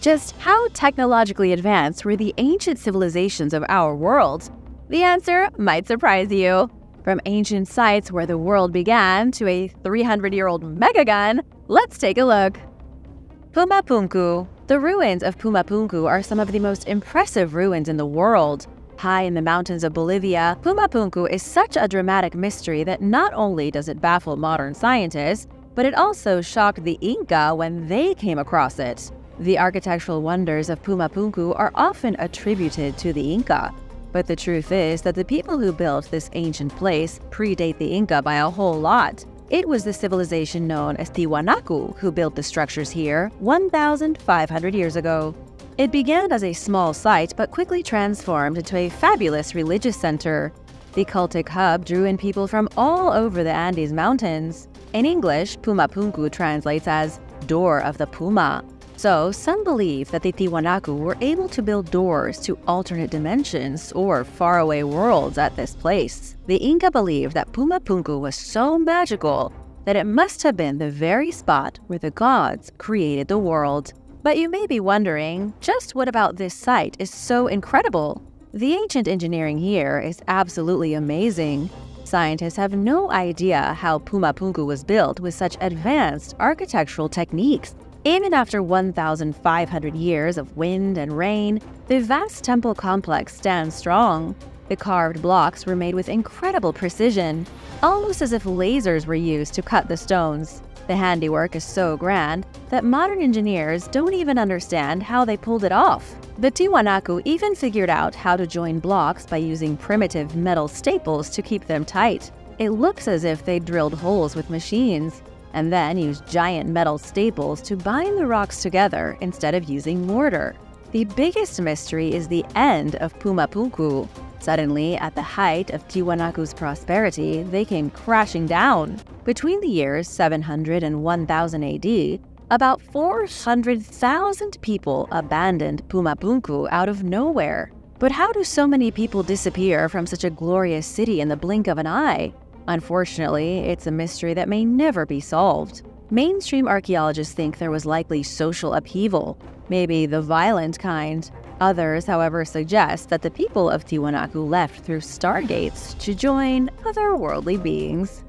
Just how technologically advanced were the ancient civilizations of our world? The answer might surprise you. From ancient sites where the world began to a 300-year-old megagun, let's take a look. Pumapunku. The ruins of Pumapunku are some of the most impressive ruins in the world. High in the mountains of Bolivia, Pumapunku is such a dramatic mystery that not only does it baffle modern scientists, but it also shocked the Inca when they came across it. The architectural wonders of Pumapunku are often attributed to the Inca, but the truth is that the people who built this ancient place predate the Inca by a whole lot. It was the civilization known as Tiwanaku who built the structures here 1,500 years ago. It began as a small site but quickly transformed into a fabulous religious center. The cultic hub drew in people from all over the Andes Mountains. In English, Pumapunku translates as "door of the puma." So, some believe that the Tiwanaku were able to build doors to alternate dimensions or faraway worlds at this place. The Inca believed that Pumapunku was so magical that it must have been the very spot where the gods created the world. But you may be wondering, just what about this site is so incredible? The ancient engineering here is absolutely amazing. Scientists have no idea how Pumapunku was built with such advanced architectural techniques. Even after 1,500 years of wind and rain, the vast temple complex stands strong. The carved blocks were made with incredible precision, almost as if lasers were used to cut the stones. The handiwork is so grand that modern engineers don't even understand how they pulled it off. The Tiwanaku even figured out how to join blocks by using primitive metal staples to keep them tight. It looks as if they drilled holes with machines and then used giant metal staples to bind the rocks together instead of using mortar. The biggest mystery is the end of Pumapunku. Suddenly, at the height of Tiwanaku's prosperity, they came crashing down. Between the years 700 and 1000 AD, about 400,000 people abandoned Pumapunku out of nowhere. But how do so many people disappear from such a glorious city in the blink of an eye? Unfortunately, it's a mystery that may never be solved. Mainstream archaeologists think there was likely social upheaval, maybe the violent kind. Others, however, suggest that the people of Tiwanaku left through stargates to join otherworldly beings.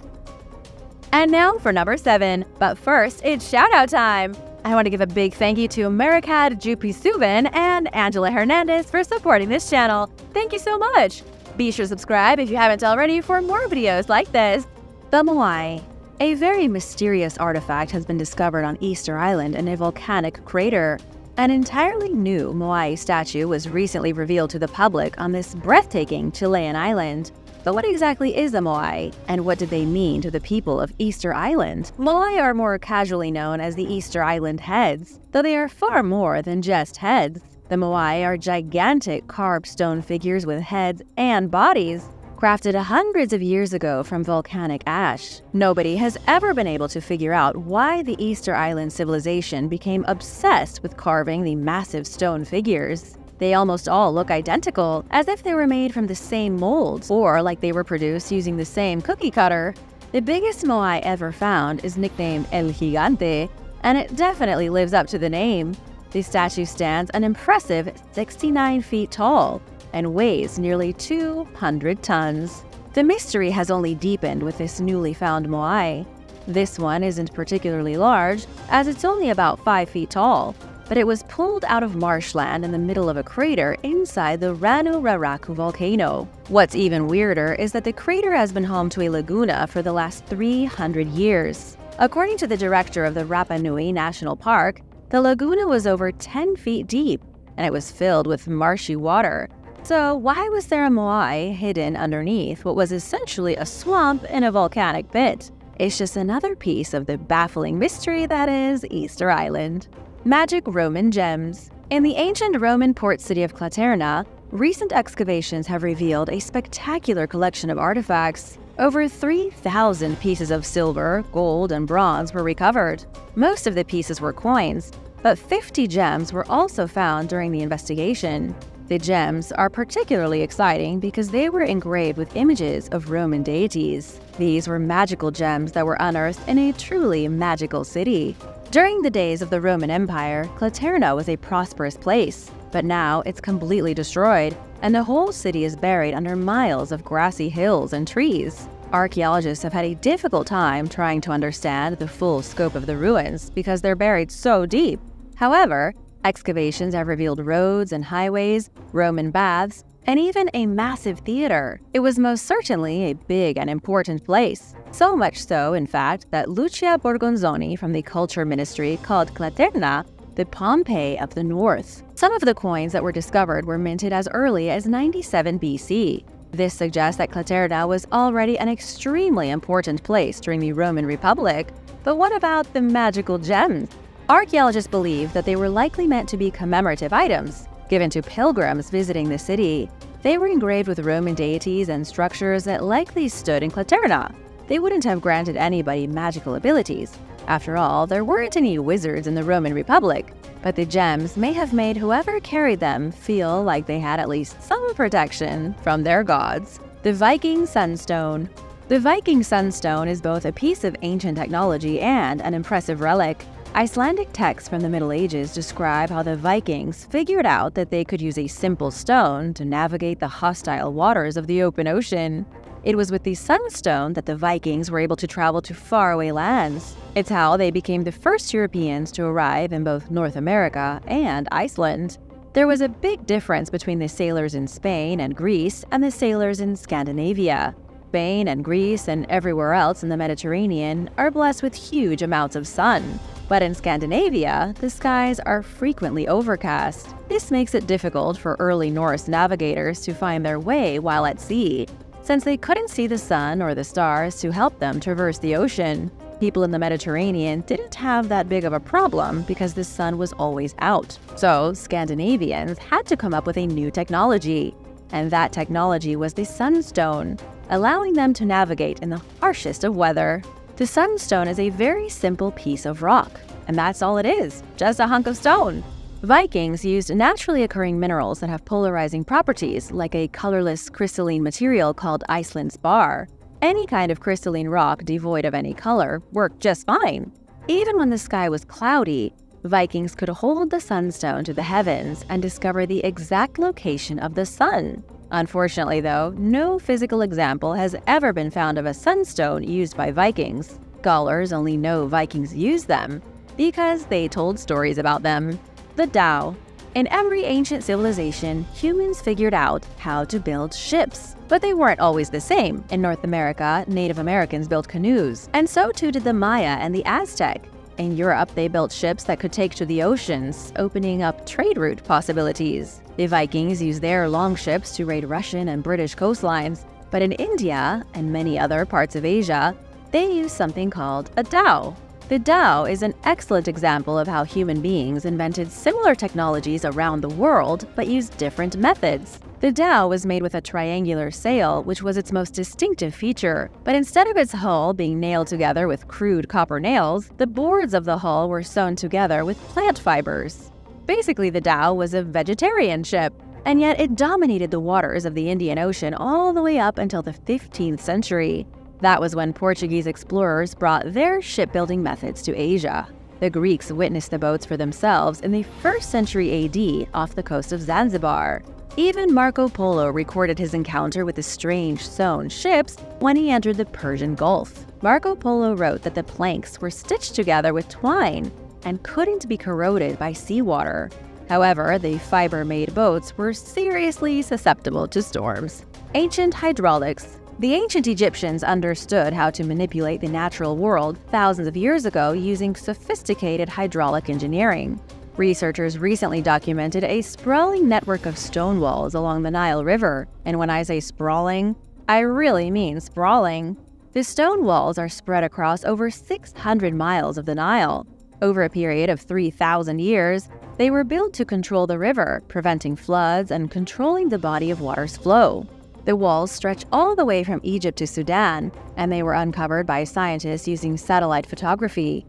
And now for number 7, but first, it's shout-out time! I want to give a big thank you to Americad Jupisuvan and Angela Hernandez for supporting this channel. Thank you so much! Be sure to subscribe if you haven't already for more videos like this. The Moai. A very mysterious artifact has been discovered on Easter Island in a volcanic crater. An entirely new Moai statue was recently revealed to the public on this breathtaking Chilean island. But what exactly is a Moai, and what did they mean to the people of Easter Island? Moai are more casually known as the Easter Island heads, though they are far more than just heads. The Moai are gigantic carved stone figures with heads and bodies, crafted hundreds of years ago from volcanic ash. Nobody has ever been able to figure out why the Easter Island civilization became obsessed with carving the massive stone figures. They almost all look identical, as if they were made from the same mold, or like they were produced using the same cookie cutter. The biggest Moai ever found is nicknamed El Gigante, and it definitely lives up to the name. The statue stands an impressive 69 feet tall and weighs nearly 200 tons. The mystery has only deepened with this newly found Moai. This one isn't particularly large, as it's only about 5 feet tall, but it was pulled out of marshland in the middle of a crater inside the Rano Raraku volcano. What's even weirder is that the crater has been home to a laguna for the last 300 years. According to the director of the Rapa Nui National Park, the laguna was over 10 feet deep, and it was filled with marshy water. So why was there a Moai hidden underneath what was essentially a swamp in a volcanic pit? It's just another piece of the baffling mystery that is Easter Island. Magic Roman gems. In the ancient Roman port city of Claterna, recent excavations have revealed a spectacular collection of artifacts. Over 3,000 pieces of silver, gold, and bronze were recovered. Most of the pieces were coins, but 50 gems were also found during the investigation. The gems are particularly exciting because they were engraved with images of Roman deities. These were magical gems that were unearthed in a truly magical city. During the days of the Roman Empire, Claterna was a prosperous place, but now it's completely destroyed, and the whole city is buried under miles of grassy hills and trees. Archaeologists have had a difficult time trying to understand the full scope of the ruins because they're buried so deep. However, excavations have revealed roads and highways, Roman baths, and even a massive theater. It was most certainly a big and important place. So much so, in fact, that Lucia Borgonzoni from the Culture Ministry called Claterna the Pompeii of the North. Some of the coins that were discovered were minted as early as 97 BC. This suggests that Claterna was already an extremely important place during the Roman Republic. But what about the magical gems? Archaeologists believe that they were likely meant to be commemorative items, given to pilgrims visiting the city. They were engraved with Roman deities and structures that likely stood in Claterna. They wouldn't have granted anybody magical abilities. After all, there weren't any wizards in the Roman Republic, but the gems may have made whoever carried them feel like they had at least some protection from their gods. The Viking Sunstone. The Viking Sunstone is both a piece of ancient technology and an impressive relic. Icelandic texts from the Middle Ages describe how the Vikings figured out that they could use a simple stone to navigate the hostile waters of the open ocean. It was with the sunstone that the Vikings were able to travel to faraway lands. It's how they became the first Europeans to arrive in both North America and Iceland. There was a big difference between the sailors in Spain and Greece and the sailors in Scandinavia. Spain and Greece and everywhere else in the Mediterranean are blessed with huge amounts of sun. But in Scandinavia, the skies are frequently overcast. This makes it difficult for early Norse navigators to find their way while at sea, since they couldn't see the sun or the stars to help them traverse the ocean. People in the Mediterranean didn't have that big of a problem because the sun was always out. So Scandinavians had to come up with a new technology, and that technology was the sunstone, allowing them to navigate in the harshest of weather. The sunstone is a very simple piece of rock, and that's all it is, just a hunk of stone. Vikings used naturally occurring minerals that have polarizing properties, like a colorless crystalline material called Iceland spar. Any kind of crystalline rock devoid of any color worked just fine. Even when the sky was cloudy, Vikings could hold the sunstone to the heavens and discover the exact location of the sun. Unfortunately, though, no physical example has ever been found of a sunstone used by Vikings. Scholars only know Vikings used them because they told stories about them. The dhow. In every ancient civilization, humans figured out how to build ships. But they weren't always the same. In North America, Native Americans built canoes, and so too did the Maya and the Aztec. In Europe, they built ships that could take to the oceans, opening up trade route possibilities. The Vikings used their longships to raid Russian and British coastlines, but in India and many other parts of Asia, they used something called a dhow. The dhow is an excellent example of how human beings invented similar technologies around the world but used different methods. The dhow was made with a triangular sail, which was its most distinctive feature, but instead of its hull being nailed together with crude copper nails, the boards of the hull were sewn together with plant fibers. Basically, the dhow was a vegetarian ship, and yet it dominated the waters of the Indian Ocean all the way up until the 15th century. That was when Portuguese explorers brought their shipbuilding methods to Asia. The Greeks witnessed the boats for themselves in the 1st century AD off the coast of Zanzibar. Even Marco Polo recorded his encounter with the strange sewn ships when he entered the Persian Gulf. Marco Polo wrote that the planks were stitched together with twine and couldn't be corroded by seawater. However, the fiber-made boats were seriously susceptible to storms. Ancient hydraulics. The ancient Egyptians understood how to manipulate the natural world thousands of years ago using sophisticated hydraulic engineering. Researchers recently documented a sprawling network of stone walls along the Nile River, and when I say sprawling, I really mean sprawling. The stone walls are spread across over 600 miles of the Nile. Over a period of 3,000 years, they were built to control the river, preventing floods and controlling the body of water's flow. The walls stretch all the way from Egypt to Sudan, and they were uncovered by scientists using satellite photography.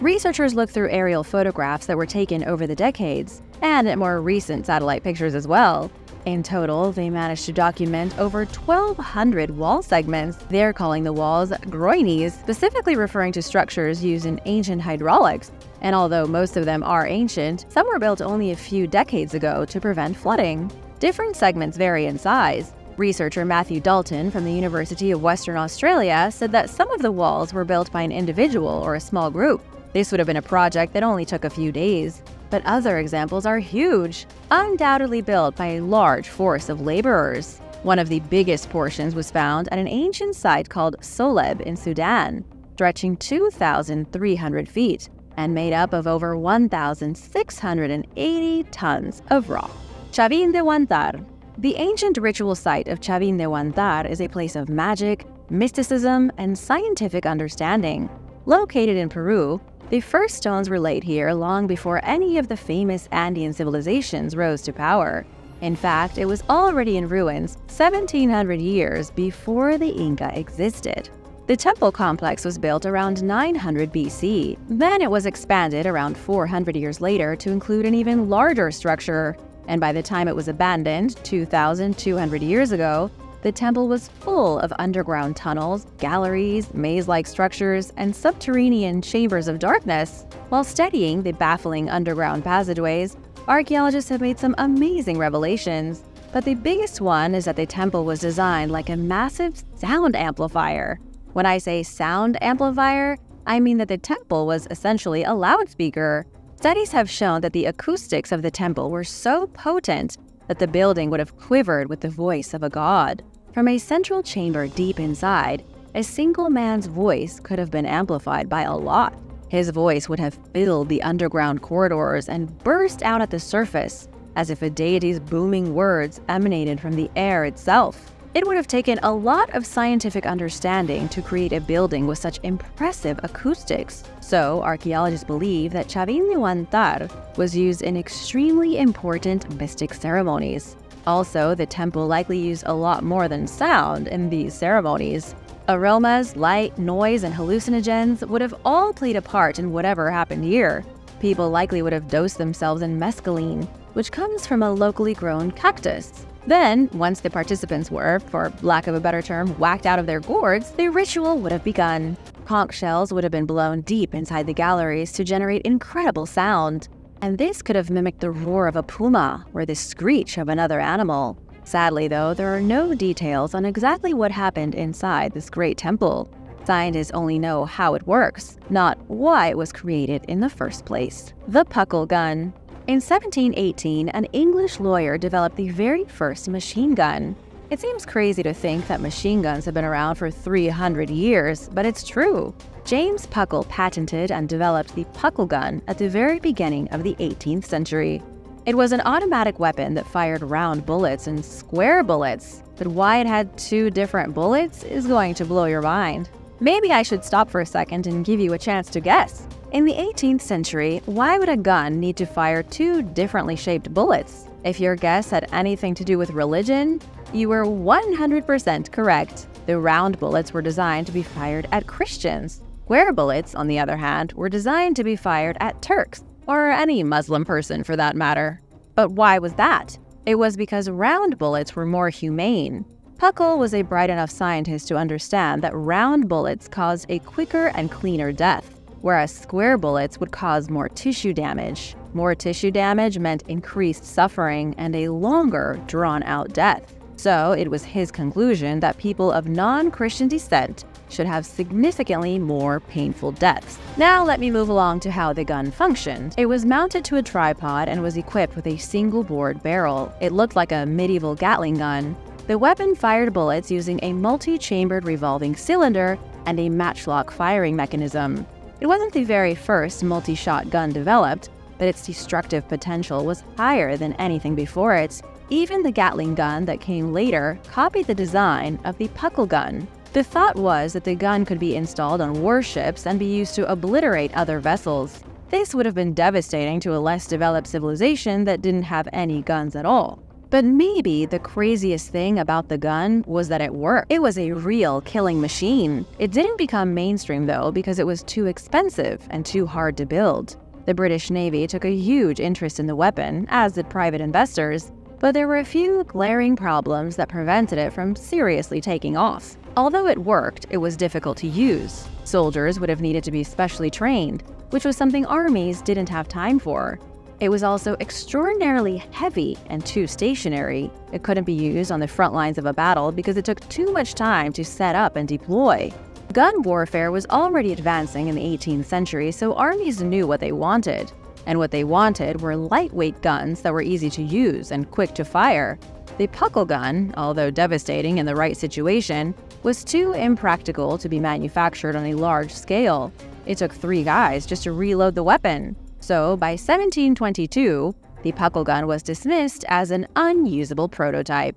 Researchers looked through aerial photographs that were taken over the decades, and at more recent satellite pictures as well. In total, they managed to document over 1,200 wall segments. They're calling the walls groinies, specifically referring to structures used in ancient hydraulics. And although most of them are ancient, some were built only a few decades ago to prevent flooding. Different segments vary in size. Researcher Matthew Dalton from the University of Western Australia said that some of the walls were built by an individual or a small group. This would have been a project that only took a few days. But other examples are huge, undoubtedly built by a large force of laborers. One of the biggest portions was found at an ancient site called Soleb in Sudan, stretching 2,300 feet and made up of over 1,680 tons of rock. Chavín de Huántar. The ancient ritual site of Chavín de Huántar is a place of magic, mysticism, and scientific understanding. Located in Peru, the first stones were laid here long before any of the famous Andean civilizations rose to power. In fact, it was already in ruins 1,700 years before the Inca existed. The temple complex was built around 900 BC. Then it was expanded around 400 years later to include an even larger structure. And by the time it was abandoned 2,200 years ago, the temple was full of underground tunnels, galleries, maze-like structures, and subterranean chambers of darkness. While studying the baffling underground passageways, archaeologists have made some amazing revelations. But the biggest one is that the temple was designed like a massive sound amplifier. When I say sound amplifier, I mean that the temple was essentially a loudspeaker. Studies have shown that the acoustics of the temple were so potent that the building would have quivered with the voice of a god. From a central chamber deep inside, a single man's voice could have been amplified by a lot. His voice would have filled the underground corridors and burst out at the surface, as if a deity's booming words emanated from the air itself. It would have taken a lot of scientific understanding to create a building with such impressive acoustics. So, archaeologists believe that Chavín de Huántar was used in extremely important mystic ceremonies. Also, the temple likely used a lot more than sound in these ceremonies. Aromas, light, noise, and hallucinogens would have all played a part in whatever happened here. People likely would have dosed themselves in mescaline, which comes from a locally grown cactus. Then, once the participants were, for lack of a better term, whacked out of their gourds, the ritual would have begun. Conch shells would have been blown deep inside the galleries to generate incredible sound. And this could have mimicked the roar of a puma or the screech of another animal. Sadly, though, there are no details on exactly what happened inside this great temple. Scientists only know how it works, not why it was created in the first place. The Puckle Gun. In 1718, an English lawyer developed the very first machine gun. It seems crazy to think that machine guns have been around for 300 years, but it's true. James Puckle patented and developed the Puckle Gun at the very beginning of the 18th century. It was an automatic weapon that fired round bullets and square bullets, but why it had two different bullets is going to blow your mind. Maybe I should stop for a second and give you a chance to guess. In the 18th century, why would a gun need to fire two differently shaped bullets? If your guess had anything to do with religion, you were 100% correct. The round bullets were designed to be fired at Christians. Square bullets, on the other hand, were designed to be fired at Turks, or any Muslim person for that matter. But why was that? It was because round bullets were more humane. Puckle was a bright enough scientist to understand that round bullets caused a quicker and cleaner death, whereas square bullets would cause more tissue damage. More tissue damage meant increased suffering and a longer, drawn-out death. So it was his conclusion that people of non-Christian descent should have significantly more painful deaths. Now let me move along to how the gun functioned. It was mounted to a tripod and was equipped with a single bored barrel. It looked like a medieval Gatling gun. The weapon fired bullets using a multi-chambered revolving cylinder and a matchlock firing mechanism. It wasn't the very first multi-shot gun developed, but its destructive potential was higher than anything before it. Even the Gatling gun that came later copied the design of the Puckle Gun. The thought was that the gun could be installed on warships and be used to obliterate other vessels. This would have been devastating to a less developed civilization that didn't have any guns at all. But maybe the craziest thing about the gun was that it worked. It was a real killing machine. It didn't become mainstream though because it was too expensive and too hard to build. The British Navy took a huge interest in the weapon, as did private investors, But there were a few glaring problems that prevented it from seriously taking off. Although it worked, it was difficult to use. Soldiers would have needed to be specially trained, which was something armies didn't have time for. It was also extraordinarily heavy and too stationary. It couldn't be used on the front lines of a battle because it took too much time to set up and deploy. Gun warfare was already advancing in the 18th century, so armies knew what they wanted. And what they wanted were lightweight guns that were easy to use and quick to fire. The Puckle Gun, although devastating in the right situation, was too impractical to be manufactured on a large scale. It took 3 guys just to reload the weapon. So by 1722, the Puckle Gun was dismissed as an unusable prototype.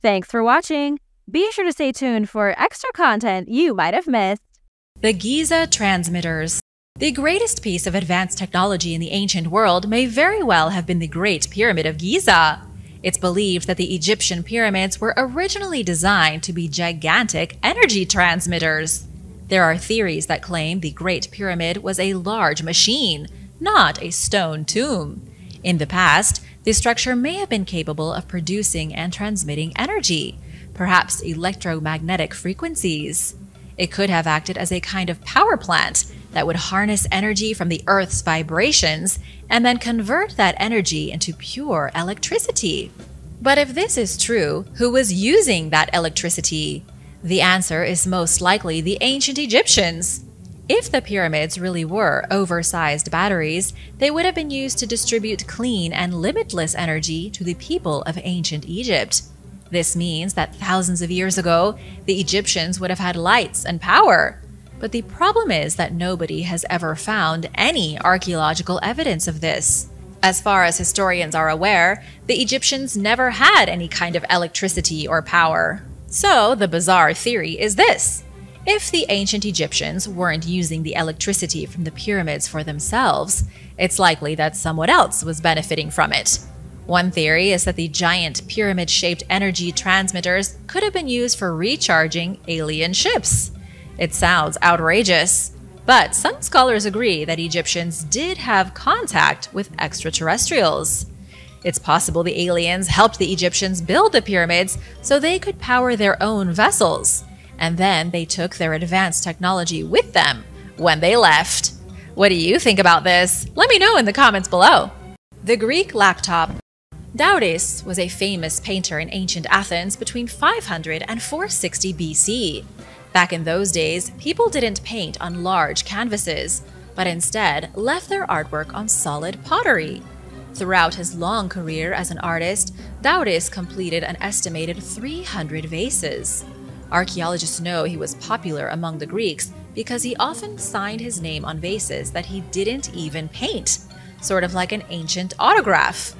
Thanks for watching! Be sure to stay tuned for extra content you might have missed. The Giza transmitters. The greatest piece of advanced technology in the ancient world may very well have been the Great Pyramid of Giza. It's believed that the Egyptian pyramids were originally designed to be gigantic energy transmitters. There are theories that claim the Great Pyramid was a large machine, not a stone tomb. In the past, the structure may have been capable of producing and transmitting energy, perhaps electromagnetic frequencies. It could have acted as a kind of power plant that would harness energy from the Earth's vibrations and then convert that energy into pure electricity. But if this is true, who was using that electricity? The answer is most likely the ancient Egyptians. If the pyramids really were oversized batteries, they would have been used to distribute clean and limitless energy to the people of ancient Egypt. This means that thousands of years ago, the Egyptians would have had lights and power. But the problem is that nobody has ever found any archaeological evidence of this. As far as historians are aware, the Egyptians never had any kind of electricity or power. So the bizarre theory is this: if the ancient Egyptians weren't using the electricity from the pyramids for themselves, it's likely that someone else was benefiting from it. One theory is that the giant pyramid-shaped energy transmitters could have been used for recharging alien ships. It sounds outrageous, but some scholars agree that Egyptians did have contact with extraterrestrials. It's possible the aliens helped the Egyptians build the pyramids so they could power their own vessels, and then they took their advanced technology with them when they left. What do you think about this? Let me know in the comments below. The Greek laptop. Douris was a famous painter in ancient Athens between 500 and 460 BC. Back in those days, people didn't paint on large canvases, but instead left their artwork on solid pottery. Throughout his long career as an artist, Douris completed an estimated 300 vases. Archaeologists know he was popular among the Greeks because he often signed his name on vases that he didn't even paint, sort of like an ancient autograph.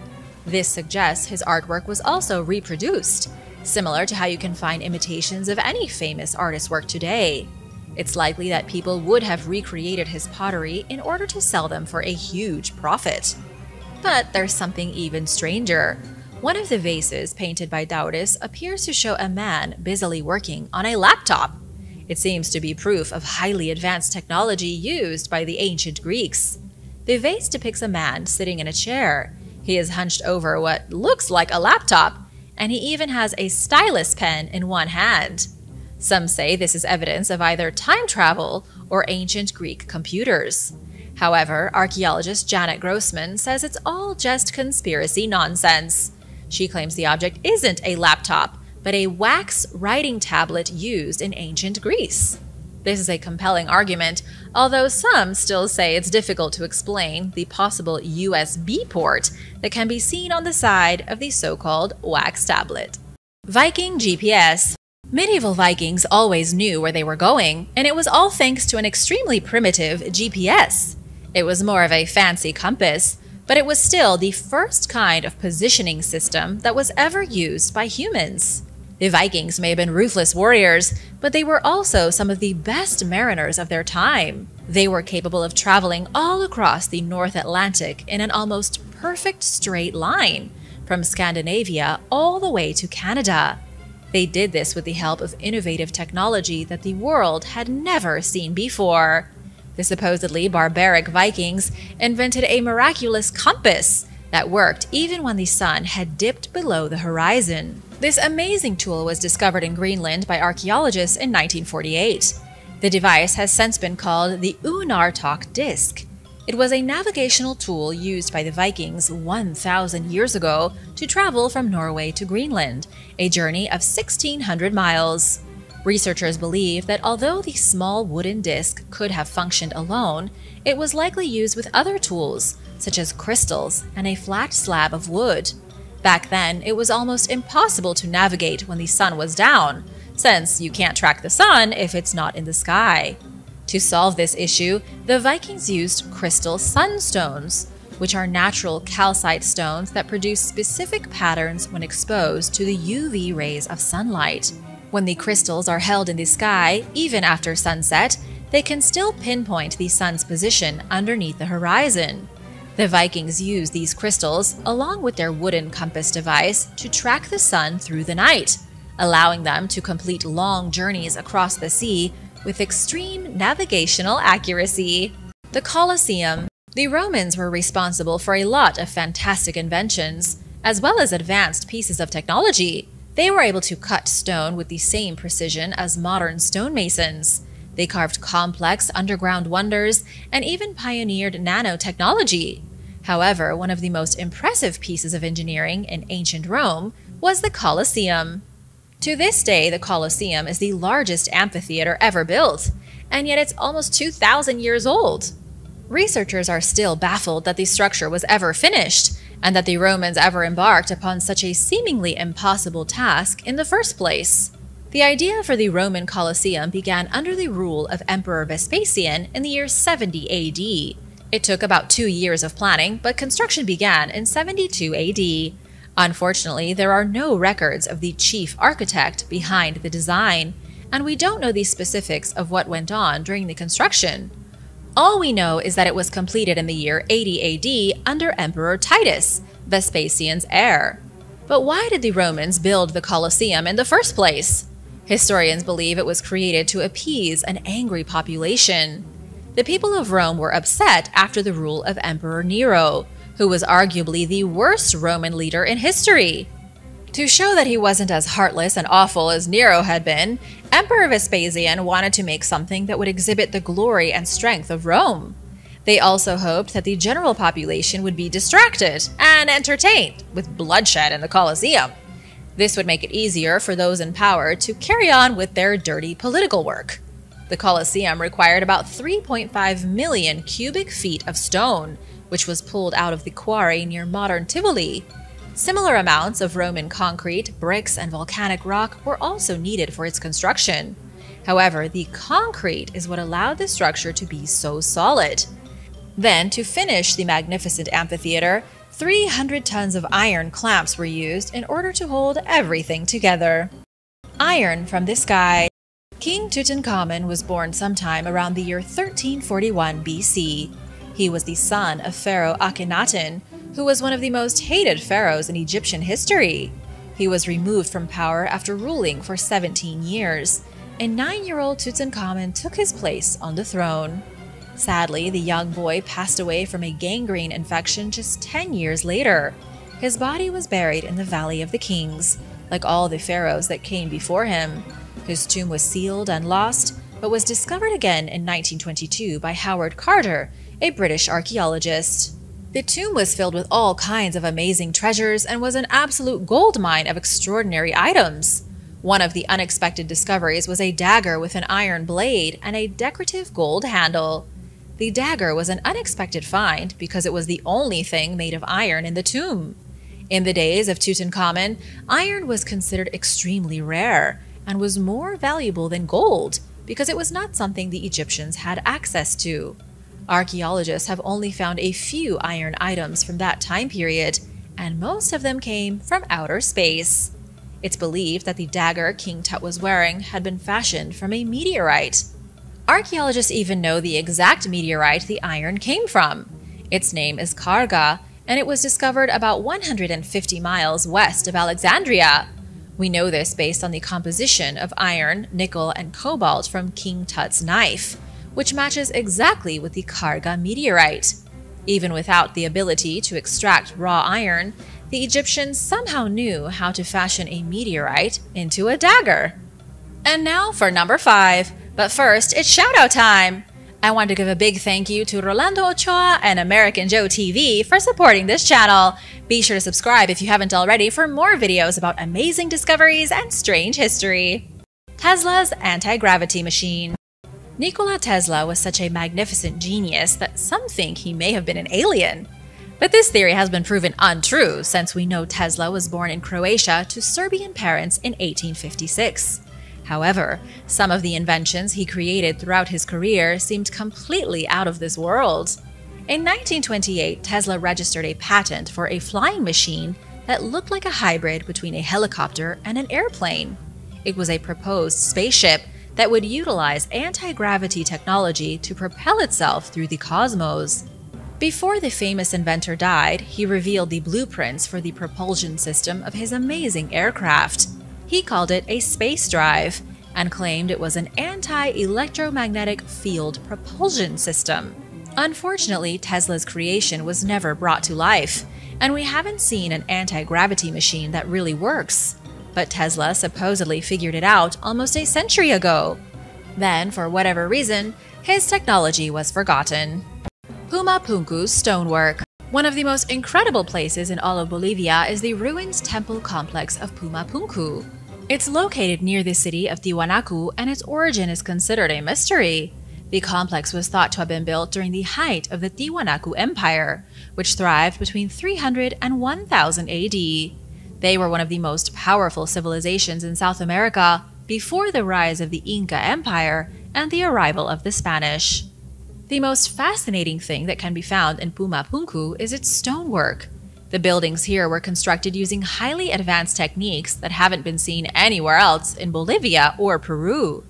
This suggests his artwork was also reproduced, similar to how you can find imitations of any famous artist's work today. It's likely that people would have recreated his pottery in order to sell them for a huge profit. But there's something even stranger. One of the vases painted by Douris appears to show a man busily working on a laptop. It seems to be proof of highly advanced technology used by the ancient Greeks. The vase depicts a man sitting in a chair. He is hunched over what looks like a laptop, and he even has a stylus pen in one hand. Some say this is evidence of either time travel or ancient Greek computers. However, archaeologist Janet Grossman says it's all just conspiracy nonsense. She claims the object isn't a laptop, but a wax writing tablet used in ancient Greece. This is a compelling argument, although some still say it's difficult to explain the possible USB port that can be seen on the side of the so-called wax tablet. Viking GPS. Medieval Vikings always knew where they were going, and it was all thanks to an extremely primitive GPS. It was more of a fancy compass, but it was still the first kind of positioning system that was ever used by humans. The Vikings may have been ruthless warriors, but they were also some of the best mariners of their time. They were capable of traveling all across the North Atlantic in an almost perfect straight line, from Scandinavia all the way to Canada. They did this with the help of innovative technology that the world had never seen before. The supposedly barbaric Vikings invented a miraculous compass that worked even when the sun had dipped below the horizon. This amazing tool was discovered in Greenland by archaeologists in 1948. The device has since been called the Unartok disc. It was a navigational tool used by the Vikings 1,000 years ago to travel from Norway to Greenland, a journey of 1,600 miles. Researchers believe that although the small wooden disc could have functioned alone, it was likely used with other tools, such as crystals and a flat slab of wood. Back then, it was almost impossible to navigate when the sun was down, since you can't track the sun if it's not in the sky. To solve this issue, the Vikings used crystal sunstones, which are natural calcite stones that produce specific patterns when exposed to the UV rays of sunlight. When the crystals are held in the sky, even after sunset, they can still pinpoint the sun's position underneath the horizon. The Vikings used these crystals, along with their wooden compass device, to track the sun through the night, allowing them to complete long journeys across the sea with extreme navigational accuracy. The Colosseum. The Romans were responsible for a lot of fantastic inventions, as well as advanced pieces of technology. They were able to cut stone with the same precision as modern stonemasons. They carved complex underground wonders and even pioneered nanotechnology. However, one of the most impressive pieces of engineering in ancient Rome was the Colosseum. To this day, the Colosseum is the largest amphitheater ever built, and yet it's almost 2,000 years old. Researchers are still baffled that the structure was ever finished, and that the Romans ever embarked upon such a seemingly impossible task in the first place. The idea for the Roman Colosseum began under the rule of Emperor Vespasian in the year 70 AD. It took about 2 years of planning, but construction began in 72 AD. Unfortunately, there are no records of the chief architect behind the design, and we don't know the specifics of what went on during the construction. All we know is that it was completed in the year 80 AD under Emperor Titus, Vespasian's heir. But why did the Romans build the Colosseum in the first place? Historians believe it was created to appease an angry population. The people of Rome were upset after the rule of Emperor Nero, who was arguably the worst Roman leader in history. To show that he wasn't as heartless and awful as Nero had been, Emperor Vespasian wanted to make something that would exhibit the glory and strength of Rome. They also hoped that the general population would be distracted and entertained with bloodshed in the Colosseum. This would make it easier for those in power to carry on with their dirty political work. The Colosseum required about 3.5 million cubic feet of stone, which was pulled out of the quarry near modern Tivoli. Similar amounts of Roman concrete, bricks, and volcanic rock were also needed for its construction. However, the concrete is what allowed the structure to be so solid. Then, to finish the magnificent amphitheater, 300 tons of iron clamps were used in order to hold everything together. Iron from the sky. King Tutankhamun was born sometime around the year 1341 BC. He was the son of Pharaoh Akhenaten, who was one of the most hated pharaohs in Egyptian history. He was removed from power after ruling for 17 years, and 9-year-old Tutankhamun took his place on the throne. Sadly, the young boy passed away from a gangrene infection just 10 years later. His body was buried in the Valley of the Kings, like all the pharaohs that came before him. His tomb was sealed and lost, but was discovered again in 1922 by Howard Carter, a British archaeologist. The tomb was filled with all kinds of amazing treasures and was an absolute goldmine of extraordinary items. One of the unexpected discoveries was a dagger with an iron blade and a decorative gold handle. The dagger was an unexpected find because it was the only thing made of iron in the tomb. In the days of Tutankhamun, iron was considered extremely rare and was more valuable than gold because it was not something the Egyptians had access to. Archaeologists have only found a few iron items from that time period, and most of them came from outer space. It's believed that the dagger King Tut was wearing had been fashioned from a meteorite. Archaeologists even know the exact meteorite the iron came from. Its name is Karga, and it was discovered about 150 miles west of Alexandria. We know this based on the composition of iron, nickel, and cobalt from King Tut's knife, which matches exactly with the Karga meteorite. Even without the ability to extract raw iron, the Egyptians somehow knew how to fashion a meteorite into a dagger. And now for number 5, but first it's shout-out time! I want to give a big thank you to Rolando Ochoa and American Joe TV for supporting this channel. Be sure to subscribe if you haven't already for more videos about amazing discoveries and strange history. Tesla's anti-gravity machine. Nikola Tesla was such a magnificent genius that some think he may have been an alien. But this theory has been proven untrue since we know Tesla was born in Croatia to Serbian parents in 1856. However, some of the inventions he created throughout his career seemed completely out of this world. In 1928, Tesla registered a patent for a flying machine that looked like a hybrid between a helicopter and an airplane. It was a proposed spaceship that would utilize anti-gravity technology to propel itself through the cosmos. Before the famous inventor died, he revealed the blueprints for the propulsion system of his amazing aircraft. He called it a space drive and claimed it was an anti-electromagnetic field propulsion system. Unfortunately, Tesla's creation was never brought to life, and we haven't seen an anti-gravity machine that really works. But Tesla supposedly figured it out almost a century ago. Then, for whatever reason, his technology was forgotten. Pumapunku stonework. One of the most incredible places in all of Bolivia is the ruined temple complex of Pumapunku. It's located near the city of Tiwanaku, and its origin is considered a mystery. The complex was thought to have been built during the height of the Tiwanaku Empire, which thrived between 300 and 1000 AD. They were one of the most powerful civilizations in South America before the rise of the Inca Empire and the arrival of the Spanish. The most fascinating thing that can be found in Pumapunku is its stonework. The buildings here were constructed using highly advanced techniques that haven't been seen anywhere else in Bolivia or Peru.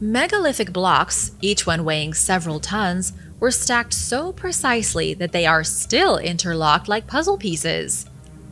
Megalithic blocks, each one weighing several tons, were stacked so precisely that they are still interlocked like puzzle pieces.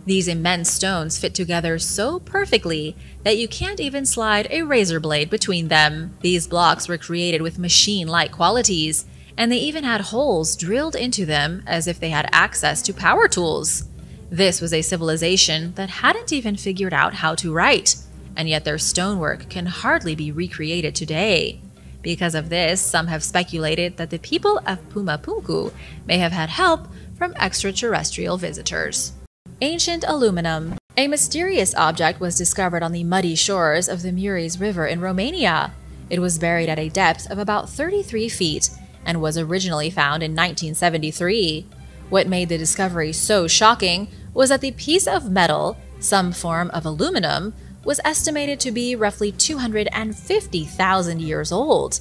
These immense stones fit together so perfectly that you can't even slide a razor blade between them. These blocks were created with machine-like qualities, and they even had holes drilled into them as if they had access to power tools. This was a civilization that hadn't even figured out how to write, and yet their stonework can hardly be recreated today. Because of this, some have speculated that the people of Pumapunku may have had help from extraterrestrial visitors. Ancient aluminum. A mysterious object was discovered on the muddy shores of the Mureș River in Romania. It was buried at a depth of about 33 feet and was originally found in 1973. What made the discovery so shocking was that the piece of metal, some form of aluminum, was estimated to be roughly 250,000 years old.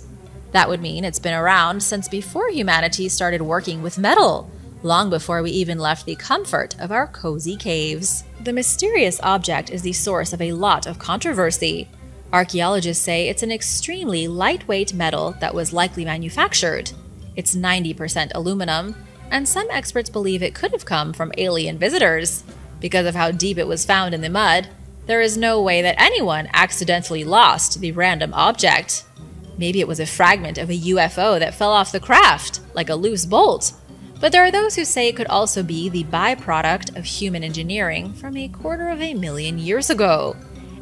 That would mean it's been around since before humanity started working with metal, long before we even left the comfort of our cozy caves. The mysterious object is the source of a lot of controversy. Archaeologists say it's an extremely lightweight metal that was likely manufactured. It's 90% aluminum, and some experts believe it could have come from alien visitors. Because of how deep it was found in the mud, there is no way that anyone accidentally lost the random object. Maybe it was a fragment of a UFO that fell off the craft, like a loose bolt. But there are those who say it could also be the byproduct of human engineering from 250,000 years ago.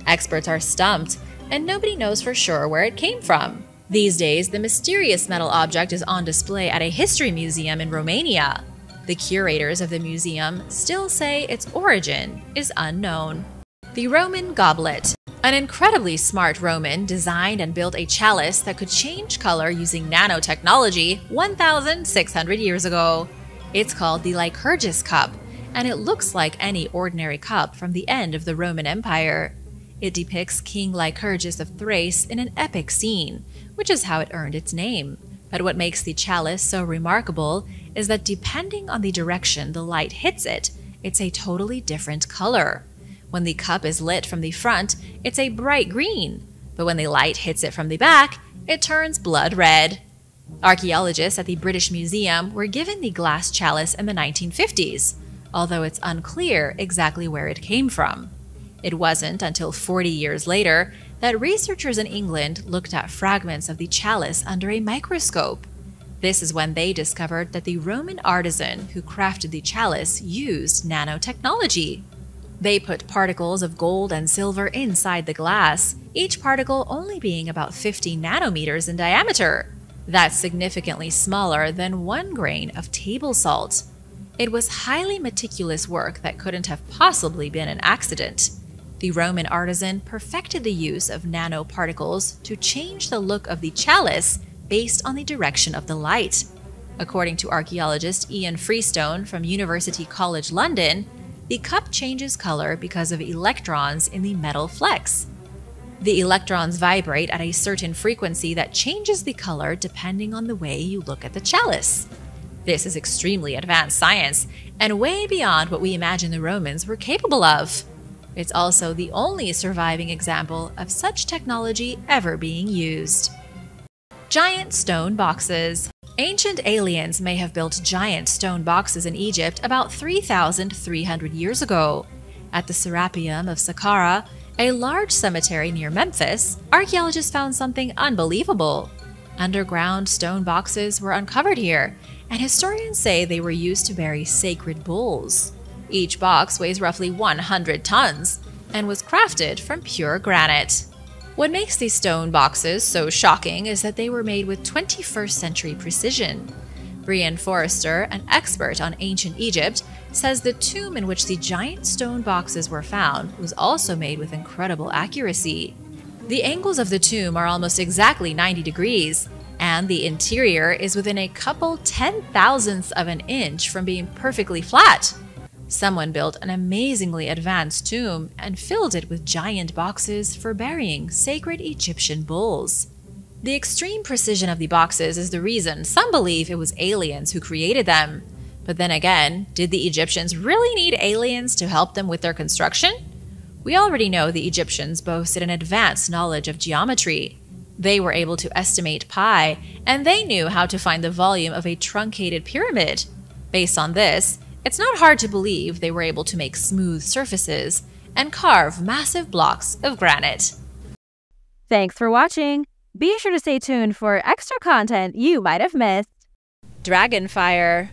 Experts are stumped, and nobody knows for sure where it came from. These days, the mysterious metal object is on display at a history museum in Romania. The curators of the museum still say its origin is unknown. The Roman goblet. An incredibly smart Roman designed and built a chalice that could change color using nanotechnology 1,600 years ago. It's called the Lycurgus cup, and it looks like any ordinary cup from the end of the Roman Empire. It depicts King Lycurgus of Thrace in an epic scene, which is how it earned its name. But what makes the chalice so remarkable is that depending on the direction the light hits it, it's a totally different color. When the cup is lit from the front, it's a bright green, but when the light hits it from the back, it turns blood red. Archaeologists at the British Museum were given the glass chalice in the 1950s, although it's unclear exactly where it came from. It wasn't until 40 years later that researchers in England looked at fragments of the chalice under a microscope. This is when they discovered that the Roman artisan who crafted the chalice used nanotechnology. They put particles of gold and silver inside the glass, each particle only being about 50 nanometers in diameter. That's significantly smaller than 1 grain of table salt. It was highly meticulous work that couldn't have possibly been an accident. The Roman artisan perfected the use of nanoparticles to change the look of the chalice based on the direction of the light. According to archaeologist Ian Freestone from University College London, the cup changes color because of electrons in the metal flex. The electrons vibrate at a certain frequency that changes the color depending on the way you look at the chalice. This is extremely advanced science and way beyond what we imagine the Romans were capable of. It's also the only surviving example of such technology ever being used. Giant stone boxes. Ancient aliens may have built giant stone boxes in Egypt about 3,300 years ago. At the Serapeum of Saqqara, a large cemetery near Memphis, archaeologists found something unbelievable. Underground stone boxes were uncovered here, and historians say they were used to bury sacred bulls. Each box weighs roughly 100 tons and was crafted from pure granite. What makes these stone boxes so shocking is that they were made with 21st century precision. Brian Forrester, an expert on ancient Egypt, says the tomb in which the giant stone boxes were found was also made with incredible accuracy. The angles of the tomb are almost exactly 90 degrees, and the interior is within a couple 10,000ths of an inch from being perfectly flat. Someone built an amazingly advanced tomb and filled it with giant boxes for burying sacred Egyptian bulls. The extreme precision of the boxes is the reason some believe it was aliens who created them. But then again, did the Egyptians really need aliens to help them with their construction? We already know the Egyptians boasted an advanced knowledge of geometry. They were able to estimate pi, and they knew how to find the volume of a truncated pyramid. Based on this, it's not hard to believe they were able to make smooth surfaces and carve massive blocks of granite. Thanks for watching! Be sure to stay tuned for extra content you might have missed. Dragon fire.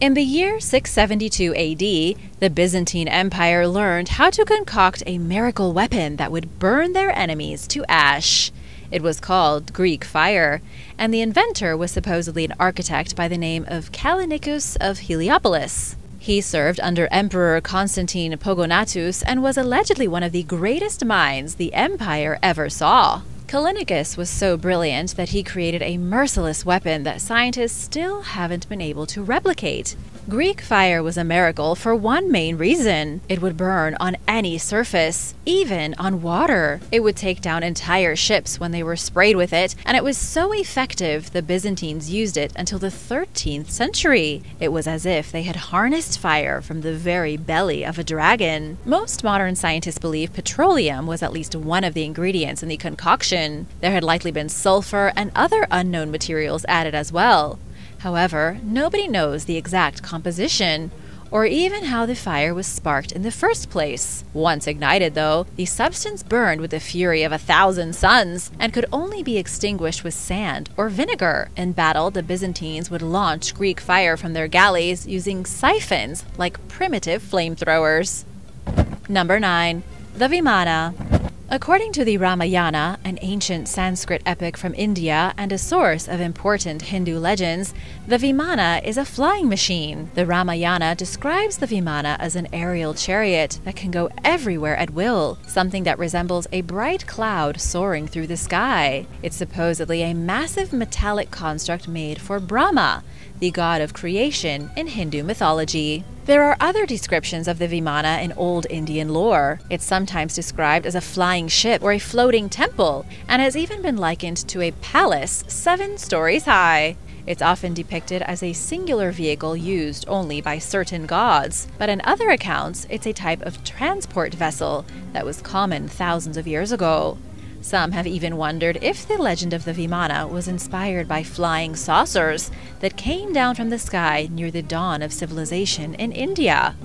In the year 672 AD, the Byzantine Empire learned how to concoct a miracle weapon that would burn their enemies to ash. It was called Greek fire, and the inventor was supposedly an architect by the name of Callinicus of Heliopolis. He served under Emperor Constantine Pogonatus and was allegedly one of the greatest minds the empire ever saw. Callinicus was so brilliant that he created a merciless weapon that scientists still haven't been able to replicate. Greek fire was a miracle for one main reason. It would burn on any surface, even on water. It would take down entire ships when they were sprayed with it, and it was so effective the Byzantines used it until the 13th century. It was as if they had harnessed fire from the very belly of a dragon. Most modern scientists believe petroleum was at least one of the ingredients in the concoction. There had likely been sulfur and other unknown materials added as well. However, nobody knows the exact composition, or even how the fire was sparked in the first place. Once ignited, though, the substance burned with the fury of 1,000 suns and could only be extinguished with sand or vinegar. In battle, the Byzantines would launch Greek fire from their galleys using siphons like primitive flamethrowers. Number 9. The Vimana. According to the Ramayana, an ancient Sanskrit epic from India and a source of important Hindu legends, the Vimana is a flying machine. The Ramayana describes the Vimana as an aerial chariot that can go everywhere at will, something that resembles a bright cloud soaring through the sky. It's supposedly a massive metallic construct made for Brahma, the god of creation in Hindu mythology. There are other descriptions of the Vimana in old Indian lore. It's sometimes described as a flying ship or a floating temple, and has even been likened to a palace 7 stories high. It's often depicted as a singular vehicle used only by certain gods, but in other accounts, it's a type of transport vessel that was common thousands of years ago. Some have even wondered if the legend of the Vimana was inspired by flying saucers that came down from the sky near the dawn of civilization in India.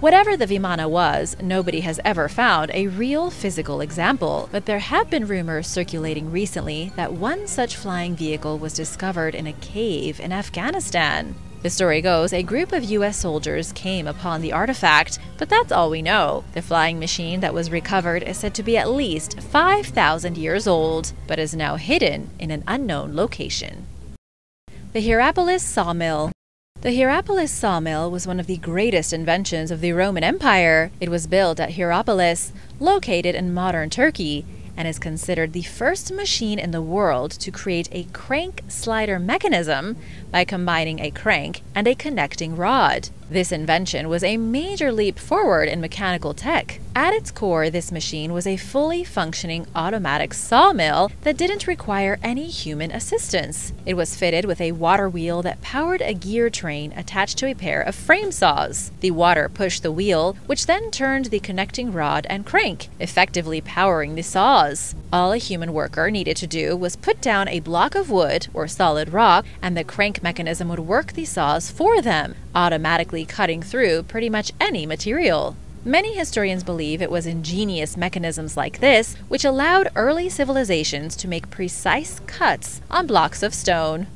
Whatever the Vimana was, nobody has ever found a real physical example, but there have been rumors circulating recently that one such flying vehicle was discovered in a cave in Afghanistan. The story goes a group of US soldiers came upon the artifact, but that's all we know. The flying machine that was recovered is said to be at least 5,000 years old, but is now hidden in an unknown location. The Hierapolis sawmill. The Hierapolis sawmill was one of the greatest inventions of the Roman Empire. It was built at Hierapolis, located in modern Turkey, and is considered the first machine in the world to create a crank slider mechanism by combining a crank and a connecting rod. This invention was a major leap forward in mechanical tech. At its core, this machine was a fully functioning automatic sawmill that didn't require any human assistance. It was fitted with a water wheel that powered a gear train attached to a pair of frame saws. The water pushed the wheel, which then turned the connecting rod and crank, effectively powering the saws. All a human worker needed to do was put down a block of wood or solid rock, and the crank mechanism would work the saws for them, automatically cutting through pretty much any material. Many historians believe it was ingenious mechanisms like this which allowed early civilizations to make precise cuts on blocks of stone.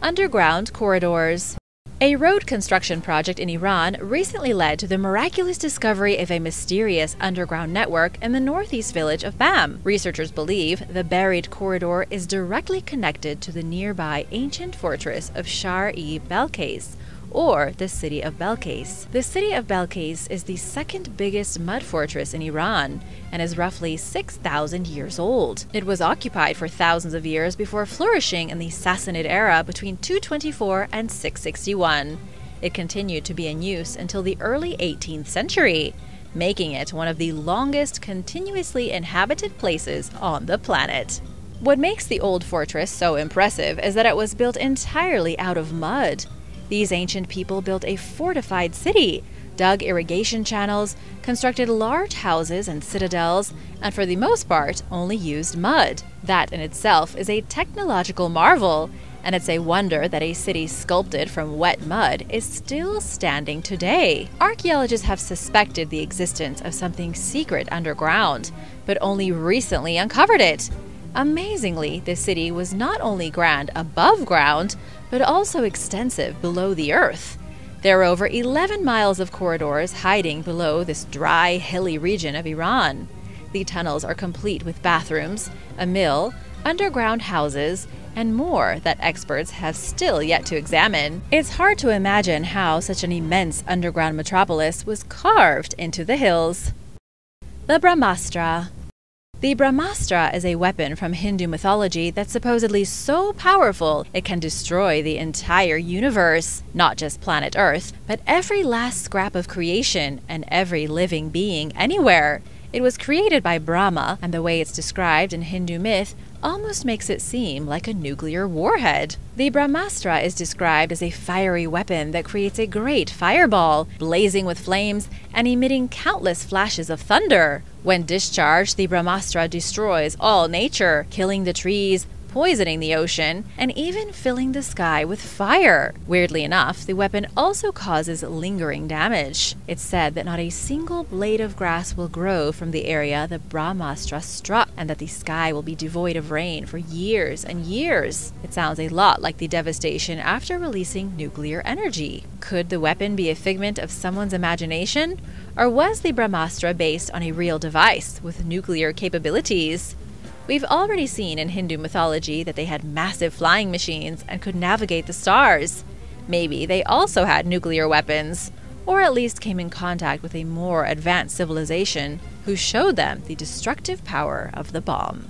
Underground corridors. A road construction project in Iran recently led to the miraculous discovery of a mysterious underground network in the northeast village of Bam. Researchers believe the buried corridor is directly connected to the nearby ancient fortress of Shar-e-Belkais, or the city of Belkais. The city of Belkais is the second biggest mud fortress in Iran and is roughly 6,000 years old. It was occupied for thousands of years before flourishing in the Sassanid era between 224 and 661. It continued to be in use until the early 18th century, making it one of the longest continuously inhabited places on the planet. What makes the old fortress so impressive is that it was built entirely out of mud. These ancient people built a fortified city, dug irrigation channels, constructed large houses and citadels, and for the most part only used mud. That in itself is a technological marvel, and it's a wonder that a city sculpted from wet mud is still standing today. Archaeologists have suspected the existence of something secret underground, but only recently uncovered it. Amazingly, the city was not only grand above ground, but also extensive below the earth. There are over 11 miles of corridors hiding below this dry, hilly region of Iran. The tunnels are complete with bathrooms, a mill, underground houses, and more that experts have still yet to examine. It's hard to imagine how such an immense underground metropolis was carved into the hills. The Brahmastra. The Brahmastra is a weapon from Hindu mythology that's supposedly so powerful it can destroy the entire universe, not just planet Earth, but every last scrap of creation and every living being anywhere. It was created by Brahma, and the way it's described in Hindu myth almost makes it seem like a nuclear warhead. The Brahmastra is described as a fiery weapon that creates a great fireball, blazing with flames and emitting countless flashes of thunder. When discharged, the Brahmastra destroys all nature, killing the trees, poisoning the ocean, and even filling the sky with fire. Weirdly enough, the weapon also causes lingering damage. It's said that not a single blade of grass will grow from the area the Brahmastra struck, and that the sky will be devoid of rain for years and years. It sounds a lot like the devastation after releasing nuclear energy. Could the weapon be a figment of someone's imagination? Or was the Brahmastra based on a real device with nuclear capabilities? We've already seen in Hindu mythology that they had massive flying machines and could navigate the stars. Maybe they also had nuclear weapons, or at least came in contact with a more advanced civilization who showed them the destructive power of the bomb.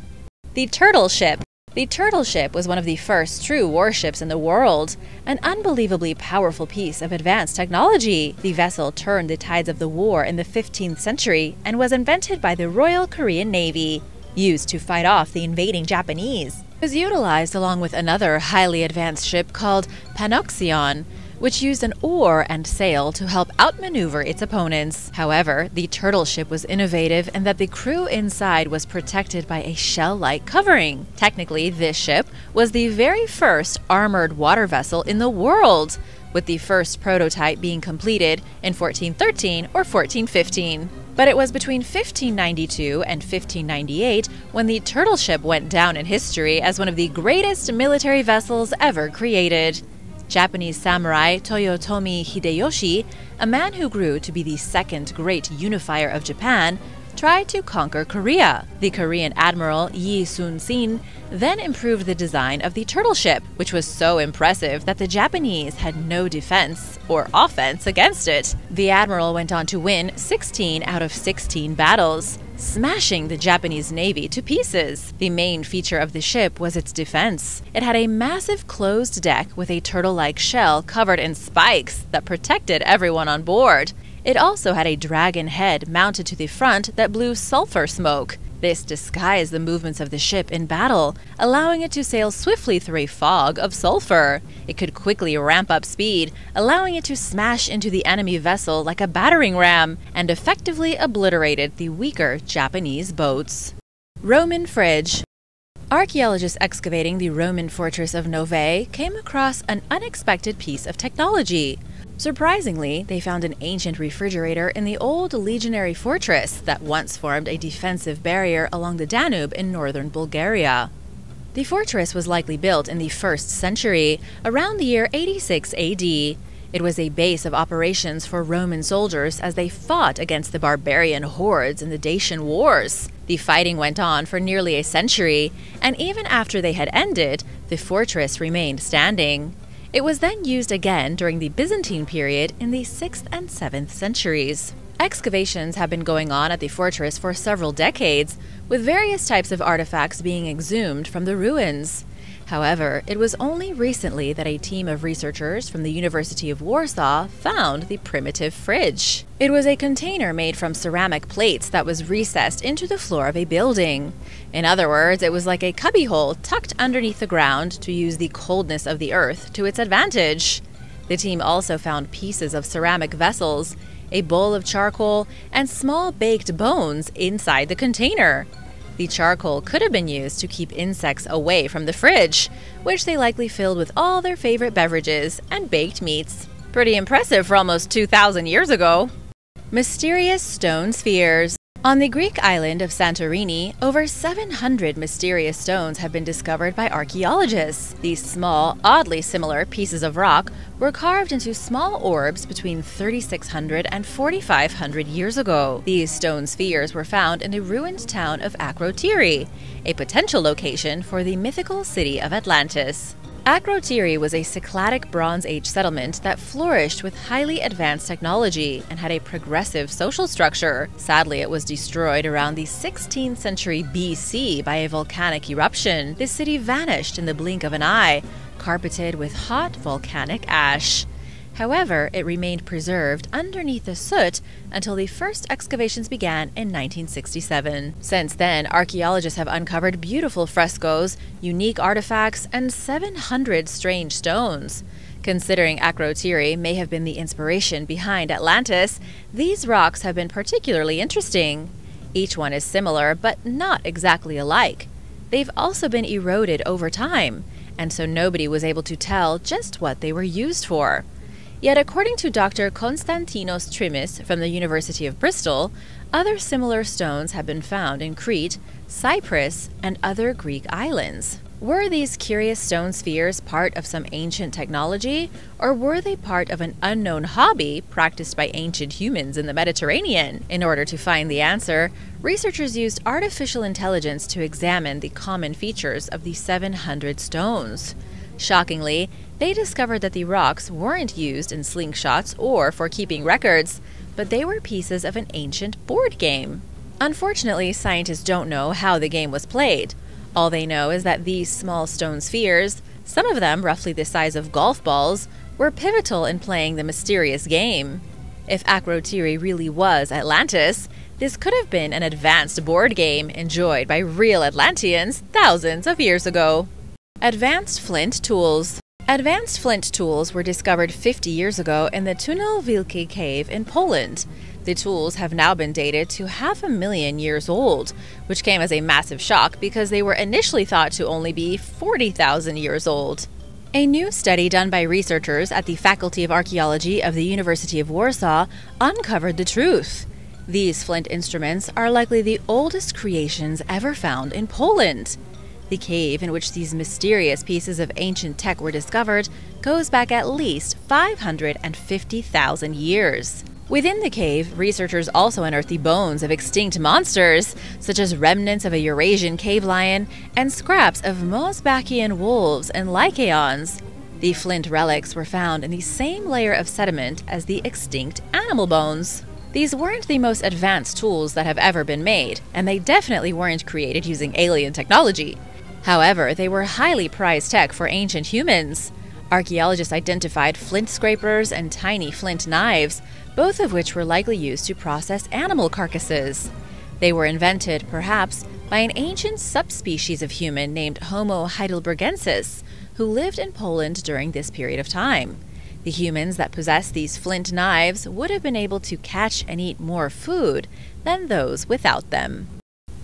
The turtle ship. The turtle ship was one of the first true warships in the world, an unbelievably powerful piece of advanced technology. The vessel turned the tides of the war in the 15th century and was invented by the Royal Korean Navy, used to fight off the invading Japanese. It was utilized along with another highly advanced ship called Panoxion, which used an oar and sail to help outmaneuver its opponents. However, the turtle ship was innovative in that the crew inside was protected by a shell-like covering. Technically, this ship was the very first armored water vessel in the world, with the first prototype being completed in 1413 or 1415. But it was between 1592 and 1598 when the turtle ship went down in history as one of the greatest military vessels ever created. Japanese samurai Toyotomi Hideyoshi, a man who grew to be the second great unifier of Japan, tried to conquer Korea. The Korean admiral Yi Sun-sin then improved the design of the turtle ship, which was so impressive that the Japanese had no defense or offense against it. The admiral went on to win 16 out of 16 battles, smashing the Japanese navy to pieces. The main feature of the ship was its defense. It had a massive closed deck with a turtle-like shell covered in spikes that protected everyone on board. It also had a dragon head mounted to the front that blew sulfur smoke. This disguised the movements of the ship in battle, allowing it to sail swiftly through a fog of sulfur. It could quickly ramp up speed, allowing it to smash into the enemy vessel like a battering ram, and effectively obliterated the weaker Japanese boats. Roman Fridge. Archaeologists excavating the Roman fortress of Novae came across an unexpected piece of technology. Surprisingly, they found an ancient refrigerator in the old legionary fortress that once formed a defensive barrier along the Danube in northern Bulgaria. The fortress was likely built in the 1st century, around the year 86 AD. It was a base of operations for Roman soldiers as they fought against the barbarian hordes in the Dacian Wars. The fighting went on for nearly a century, and even after they had ended, the fortress remained standing. It was then used again during the Byzantine period in the 6th and 7th centuries. Excavations have been going on at the fortress for several decades, with various types of artifacts being exhumed from the ruins. However, it was only recently that a team of researchers from the University of Warsaw found the primitive fridge. It was a container made from ceramic plates that was recessed into the floor of a building. In other words, it was like a cubbyhole tucked underneath the ground to use the coldness of the earth to its advantage. The team also found pieces of ceramic vessels, a bowl of charcoal, and small baked bones inside the container. The charcoal could have been used to keep insects away from the fridge, which they likely filled with all their favorite beverages and baked meats. Pretty impressive for almost 2,000 years ago. Mysterious stone spheres. On the Greek island of Santorini, over 700 mysterious stones have been discovered by archaeologists. These small, oddly similar pieces of rock were carved into small orbs between 3,600 and 4,500 years ago. These stone spheres were found in the ruined town of Akrotiri, a potential location for the mythical city of Atlantis. Akrotiri was a Cycladic Bronze Age settlement that flourished with highly advanced technology and had a progressive social structure. Sadly, it was destroyed around the 16th century BC by a volcanic eruption. The city vanished in the blink of an eye, carpeted with hot volcanic ash. However, it remained preserved underneath the soot until the first excavations began in 1967. Since then, archaeologists have uncovered beautiful frescoes, unique artifacts, and 700 strange stones. Considering Akrotiri may have been the inspiration behind Atlantis, these rocks have been particularly interesting. Each one is similar, but not exactly alike. They've also been eroded over time, and so nobody was able to tell just what they were used for. Yet, according to Dr. Konstantinos Trimis from the University of Bristol, other similar stones have been found in Crete, Cyprus, and other Greek islands. Were these curious stone spheres part of some ancient technology, or were they part of an unknown hobby practiced by ancient humans in the Mediterranean? In order to find the answer, researchers used artificial intelligence to examine the common features of the 700 stones. Shockingly, they discovered that the rocks weren't used in slingshots or for keeping records, but they were pieces of an ancient board game. Unfortunately, scientists don't know how the game was played. All they know is that these small stone spheres, some of them roughly the size of golf balls, were pivotal in playing the mysterious game. If Akrotiri really was Atlantis, this could have been an advanced board game enjoyed by real Atlanteans thousands of years ago. Advanced flint tools. Advanced flint tools were discovered 50 years ago in the Tunel Wilki cave in Poland. The tools have now been dated to 500,000 years old, which came as a massive shock because they were initially thought to only be 40,000 years old. A new study done by researchers at the Faculty of Archaeology of the University of Warsaw uncovered the truth. These flint instruments are likely the oldest creations ever found in Poland. The cave in which these mysterious pieces of ancient tech were discovered goes back at least 550,000 years. Within the cave, researchers also unearthed the bones of extinct monsters, such as remnants of a Eurasian cave lion and scraps of Mosbachian wolves and lycaons. The flint relics were found in the same layer of sediment as the extinct animal bones. These weren't the most advanced tools that have ever been made, and they definitely weren't created using alien technology. However, they were highly prized tech for ancient humans. Archaeologists identified flint scrapers and tiny flint knives, both of which were likely used to process animal carcasses. They were invented, perhaps, by an ancient subspecies of human named Homo heidelbergensis, who lived in Poland during this period of time. The humans that possessed these flint knives would have been able to catch and eat more food than those without them.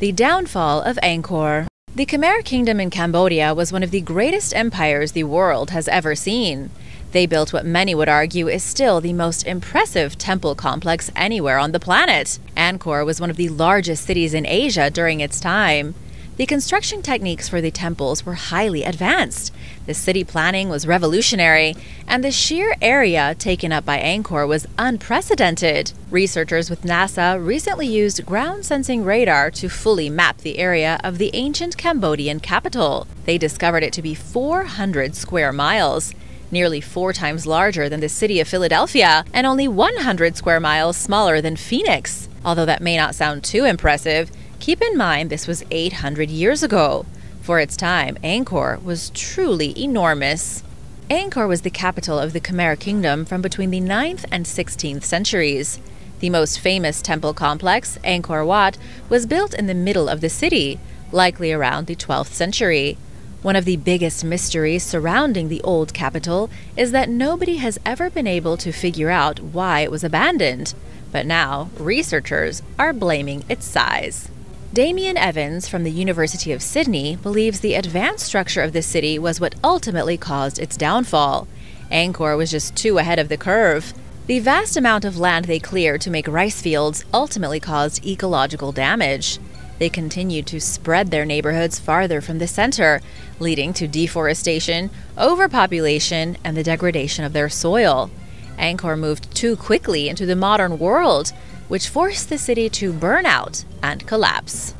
The downfall of Angkor. The Khmer Kingdom in Cambodia was one of the greatest empires the world has ever seen. They built what many would argue is still the most impressive temple complex anywhere on the planet. Angkor was one of the largest cities in Asia during its time. The construction techniques for the temples were highly advanced. The city planning was revolutionary, and the sheer area taken up by Angkor was unprecedented. Researchers with NASA recently used ground-sensing radar to fully map the area of the ancient Cambodian capital. They discovered it to be 400 square miles, nearly 4 times larger than the city of Philadelphia, and only 100 square miles smaller than Phoenix. Although that may not sound too impressive, keep in mind this was 800 years ago. For its time, Angkor was truly enormous. Angkor was the capital of the Khmer Kingdom from between the 9th and 16th centuries. The most famous temple complex, Angkor Wat, was built in the middle of the city, likely around the 12th century. One of the biggest mysteries surrounding the old capital is that nobody has ever been able to figure out why it was abandoned, but now researchers are blaming its size. Damien Evans from the University of Sydney believes the advanced structure of the city was what ultimately caused its downfall. Angkor was just too ahead of the curve. The vast amount of land they cleared to make rice fields ultimately caused ecological damage. They continued to spread their neighborhoods farther from the center, leading to deforestation, overpopulation, and the degradation of their soil. Angkor moved too quickly into the modern world, which forced the city to burn out and collapse.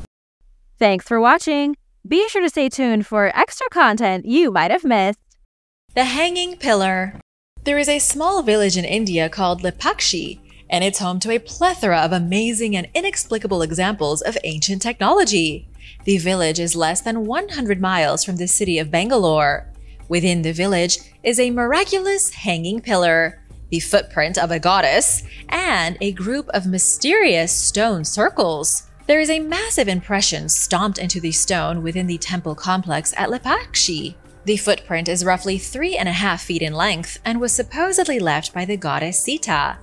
Thanks for watching. Be sure to stay tuned for extra content you might have missed. The Hanging Pillar. There is a small village in India called Lepakshi, and it's home to a plethora of amazing and inexplicable examples of ancient technology. The village is less than 100 miles from the city of Bangalore. Within the village is a miraculous hanging pillar, the footprint of a goddess, and a group of mysterious stone circles. There is a massive impression stomped into the stone within the temple complex at Lepakshi. The footprint is roughly 3.5 feet in length and was supposedly left by the goddess Sita.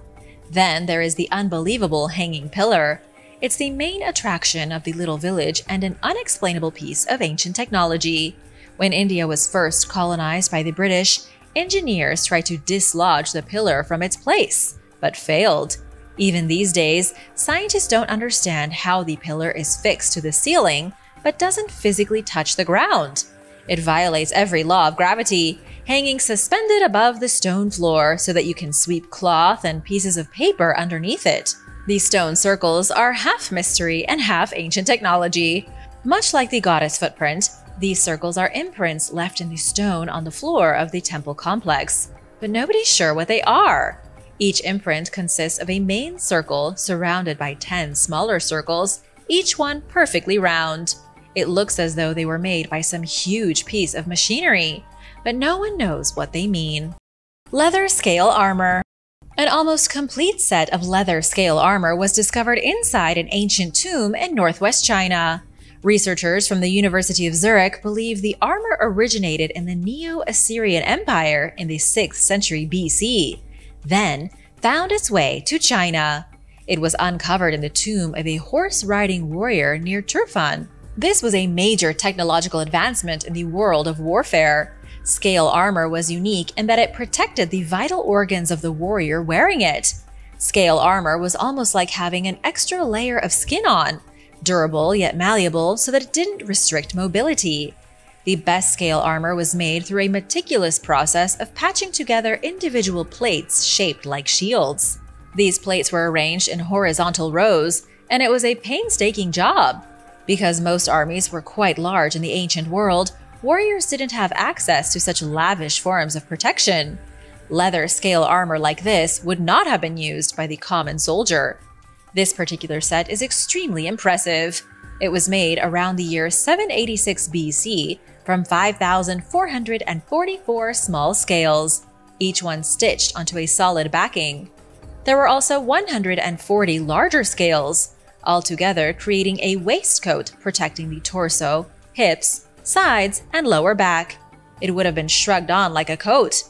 Then there is the unbelievable hanging pillar. It's the main attraction of the little village and an unexplainable piece of ancient technology. When India was first colonized by the British, engineers tried to dislodge the pillar from its place, but failed. Even these days, scientists don't understand how the pillar is fixed to the ceiling but doesn't physically touch the ground. It violates every law of gravity, hanging suspended above the stone floor so that you can sweep cloth and pieces of paper underneath it. These stone circles are half mystery and half ancient technology. Much like the goddess footprint, these circles are imprints left in the stone on the floor of the temple complex, but nobody's sure what they are. Each imprint consists of a main circle surrounded by 10 smaller circles, each one perfectly round. It looks as though they were made by some huge piece of machinery, but no one knows what they mean. Leather scale armor. An almost complete set of leather scale armor was discovered inside an ancient tomb in northwest China. Researchers from the University of Zurich believe the armor originated in the Neo-Assyrian Empire in the 6th century BC, then found its way to China. It was uncovered in the tomb of a horse-riding warrior near Turfan. This was a major technological advancement in the world of warfare. Scale armor was unique in that it protected the vital organs of the warrior wearing it. Scale armor was almost like having an extra layer of skin on, durable yet malleable so that it didn't restrict mobility. The best scale armor was made through a meticulous process of patching together individual plates shaped like shields. These plates were arranged in horizontal rows, and it was a painstaking job. Because most armies were quite large in the ancient world, warriors didn't have access to such lavish forms of protection. Leather scale armor like this would not have been used by the common soldier. This particular set is extremely impressive. It was made around the year 786 BC from 5,444 small scales, each one stitched onto a solid backing. There were also 140 larger scales, altogether creating a waistcoat protecting the torso, hips, sides, and lower back. It would have been shrugged on like a coat.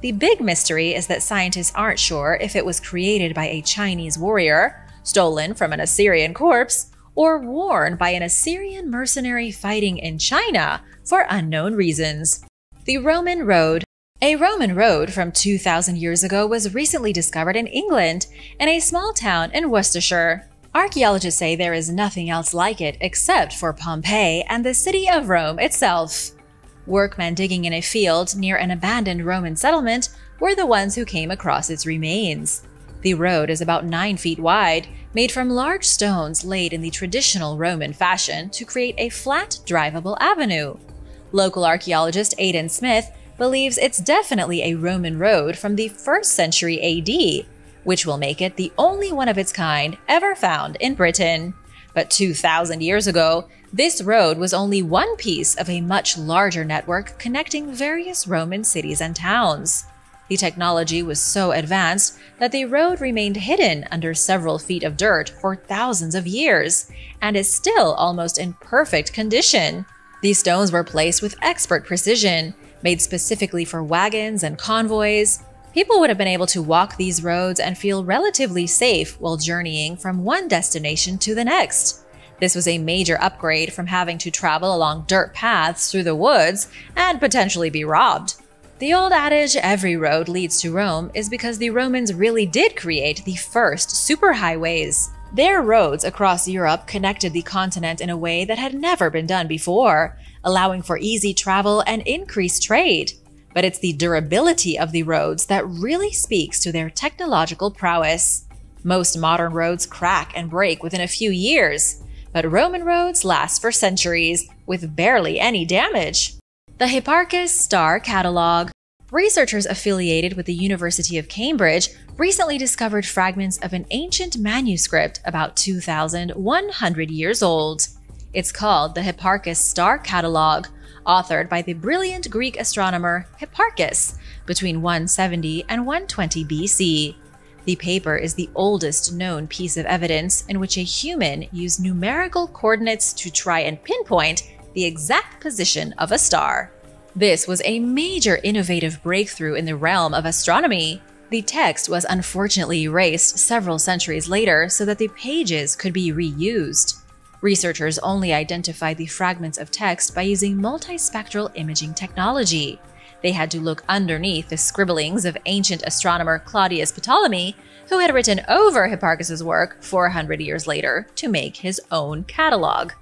The big mystery is that scientists aren't sure if it was created by a Chinese warrior, stolen from an Assyrian corpse, or worn by an Assyrian mercenary fighting in China for unknown reasons. The Roman road. A Roman road from 2,000 years ago was recently discovered in England, in a small town in Worcestershire. Archaeologists say there is nothing else like it except for Pompeii and the city of Rome itself. Workmen digging in a field near an abandoned Roman settlement were the ones who came across its remains. The road is about 9 feet wide, made from large stones laid in the traditional Roman fashion to create a flat, drivable avenue. Local archaeologist Aidan Smith believes it's definitely a Roman road from the 1st century AD, which will make it the only one of its kind ever found in Britain. But 2,000 years ago, this road was only one piece of a much larger network connecting various Roman cities and towns. The technology was so advanced that the road remained hidden under several feet of dirt for thousands of years, and is still almost in perfect condition. These stones were placed with expert precision, made specifically for wagons and convoys. People would have been able to walk these roads and feel relatively safe while journeying from one destination to the next. This was a major upgrade from having to travel along dirt paths through the woods and potentially be robbed. The old adage, "every road leads to Rome," is because the Romans really did create the first superhighways. Their roads across Europe connected the continent in a way that had never been done before, allowing for easy travel and increased trade. But it's the durability of the roads that really speaks to their technological prowess. Most modern roads crack and break within a few years, but Roman roads last for centuries, with barely any damage. The Hipparchus Star Catalog. Researchers affiliated with the University of Cambridge recently discovered fragments of an ancient manuscript about 2,100 years old. It's called the Hipparchus Star Catalog, authored by the brilliant Greek astronomer Hipparchus between 170 and 120 BC. The paper is the oldest known piece of evidence in which a human used numerical coordinates to try and pinpoint the exact position of a star. This was a major innovative breakthrough in the realm of astronomy. The text was unfortunately erased several centuries later so that the pages could be reused. Researchers only identified the fragments of text by using multispectral imaging technology. They had to look underneath the scribblings of ancient astronomer Claudius Ptolemy, who had written over Hipparchus's work 400 years later to make his own catalog.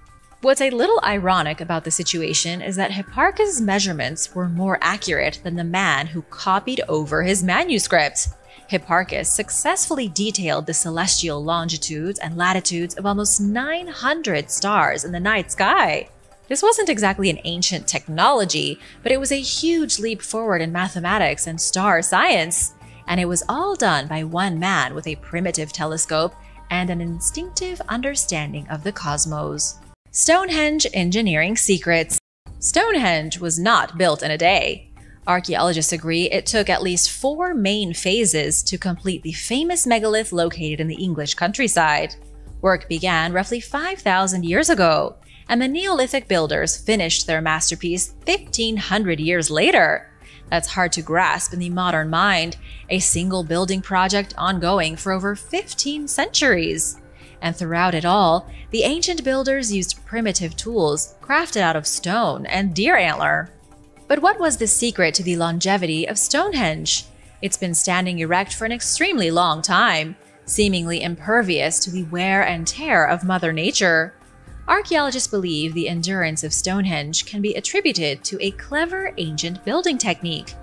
What's a little ironic about the situation is that Hipparchus's measurements were more accurate than the man who copied over his manuscript. Hipparchus successfully detailed the celestial longitudes and latitudes of almost 900 stars in the night sky. This wasn't exactly an ancient technology, but it was a huge leap forward in mathematics and star science. And it was all done by one man with a primitive telescope and an instinctive understanding of the cosmos. Stonehenge engineering secrets. Stonehenge was not built in a day. Archaeologists agree it took at least 4 main phases to complete the famous megalith located in the English countryside. Work began roughly 5,000 years ago, and the Neolithic builders finished their masterpiece 1,500 years later. That's hard to grasp in the modern mind, a single building project ongoing for over 15 centuries. And throughout it all, the ancient builders used primitive tools crafted out of stone and deer antler. But what was the secret to the longevity of Stonehenge? It's been standing erect for an extremely long time, seemingly impervious to the wear and tear of Mother Nature. Archaeologists believe the endurance of Stonehenge can be attributed to a clever ancient building technique.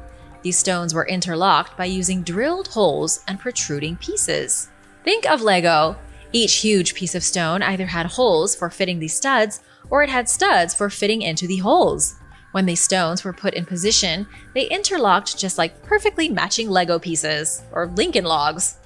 These stones were interlocked by using drilled holes and protruding pieces. Think of Lego. Each huge piece of stone either had holes for fitting the studs or it had studs for fitting into the holes. When the stones were put in position, they interlocked just like perfectly matching Lego pieces or Lincoln logs.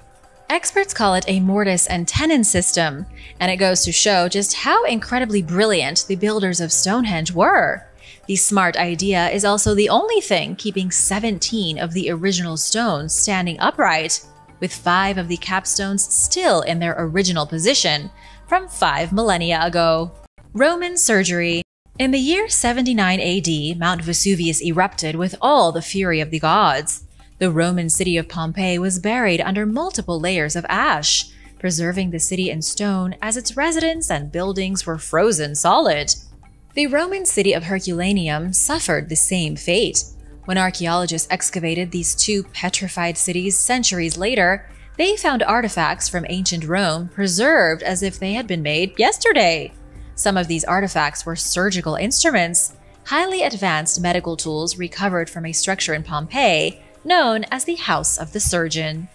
Experts call it a mortise and tenon system, and it goes to show just how incredibly brilliant the builders of Stonehenge were. The smart idea is also the only thing keeping 17 of the original stones standing upright, with 5 of the capstones still in their original position from 5 millennia ago. Roman surgery. In the year 79 AD, Mount Vesuvius erupted with all the fury of the gods. The Roman city of Pompeii was buried under multiple layers of ash, preserving the city in stone as its residents and buildings were frozen solid. The Roman city of Herculaneum suffered the same fate. When archaeologists excavated these two petrified cities centuries later, they found artifacts from ancient Rome preserved as if they had been made yesterday. Some of these artifacts were surgical instruments, highly advanced medical tools recovered from a structure in Pompeii, known as the House of the Surgeon.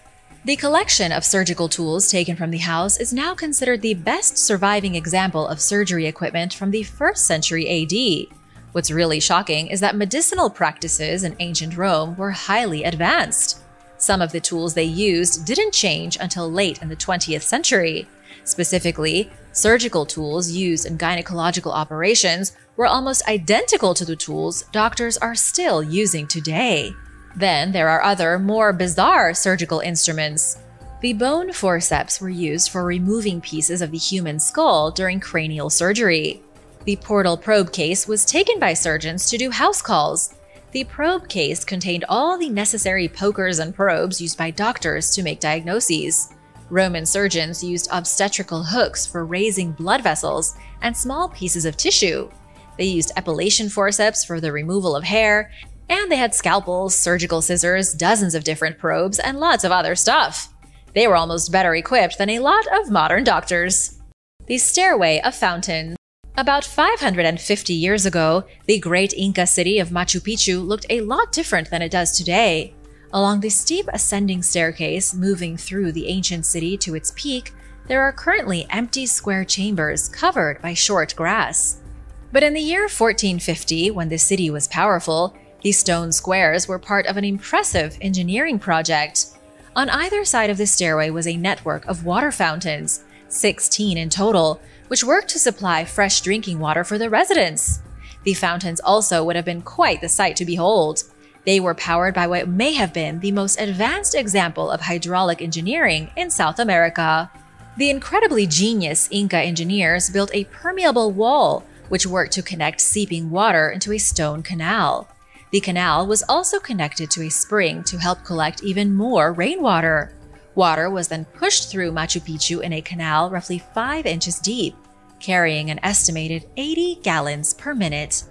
The collection of surgical tools taken from the house is now considered the best surviving example of surgery equipment from the 1st century AD. What's really shocking is that medicinal practices in ancient Rome were highly advanced. Some of the tools they used didn't change until late in the 20th century. Specifically, surgical tools used in gynecological operations were almost identical to the tools doctors are still using today. Then there are other, more bizarre surgical instruments. The bone forceps were used for removing pieces of the human skull during cranial surgery. The portal probe case was taken by surgeons to do house calls. The probe case contained all the necessary pokers and probes used by doctors to make diagnoses. Roman surgeons used obstetrical hooks for raising blood vessels and small pieces of tissue. They used epilation forceps for the removal of hair, and they had scalpels, surgical scissors, dozens of different probes, and lots of other stuff. They were almost better equipped than a lot of modern doctors. The Stairway of Fountains. About 550 years ago, the great Inca city of Machu Picchu looked a lot different than it does today. Along the steep ascending staircase moving through the ancient city to its peak, there are currently empty square chambers covered by short grass. But in the year 1450, when the city was powerful, these stone squares were part of an impressive engineering project. On either side of the stairway was a network of water fountains, 16 in total, which worked to supply fresh drinking water for the residents. The fountains also would have been quite the sight to behold. They were powered by what may have been the most advanced example of hydraulic engineering in South America. The incredibly genius Inca engineers built a permeable wall, which worked to connect seeping water into a stone canal. The canal was also connected to a spring to help collect even more rainwater. Water was then pushed through Machu Picchu in a canal roughly 5 inches deep, carrying an estimated 80 gallons per minute.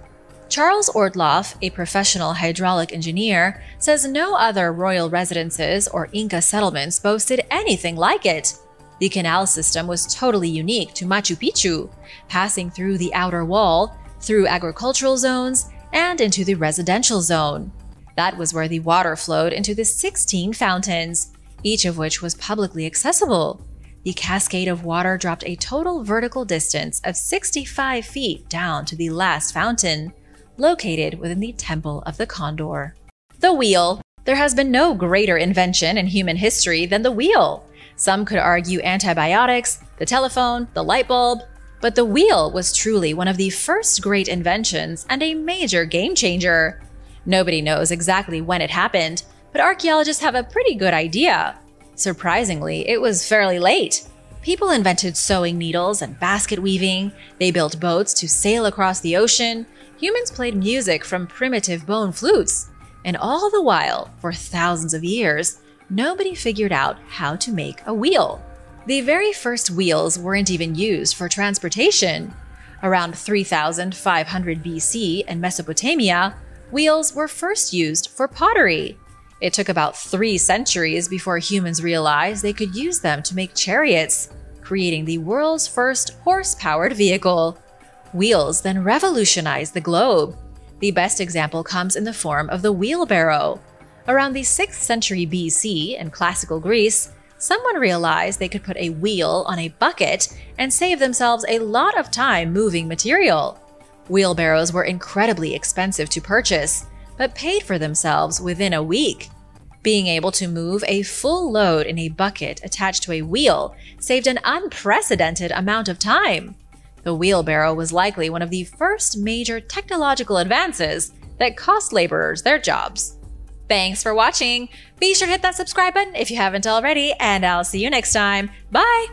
Charles Ortloff, a professional hydraulic engineer, says no other royal residences or Inca settlements boasted anything like it. The canal system was totally unique to Machu Picchu, passing through the outer wall, through agricultural zones, and into the residential zone. That was where the water flowed into the 16 fountains, each of which was publicly accessible. The cascade of water dropped a total vertical distance of 65 feet down to the last fountain, located within the Temple of the Condor. The wheel. There has been no greater invention in human history than the wheel. Some could argue antibiotics, the telephone, the light bulb, but the wheel was truly one of the first great inventions and a major game-changer. Nobody knows exactly when it happened, but archaeologists have a pretty good idea. Surprisingly, it was fairly late. People invented sewing needles and basket weaving, they built boats to sail across the ocean, humans played music from primitive bone flutes, and all the while, for thousands of years, nobody figured out how to make a wheel. The very first wheels weren't even used for transportation. Around 3500 BC in Mesopotamia, wheels were first used for pottery. It took about 3 centuries before humans realized they could use them to make chariots, creating the world's first horse-powered vehicle. Wheels then revolutionized the globe. The best example comes in the form of the wheelbarrow. Around the 6th century BC in classical Greece, someone realized they could put a wheel on a bucket and save themselves a lot of time moving material. Wheelbarrows were incredibly expensive to purchase, but paid for themselves within a week. Being able to move a full load in a bucket attached to a wheel saved an unprecedented amount of time. The wheelbarrow was likely one of the first major technological advances that cost laborers their jobs. Thanks for watching! Be sure to hit that subscribe button if you haven't already, and I'll see you next time. Bye!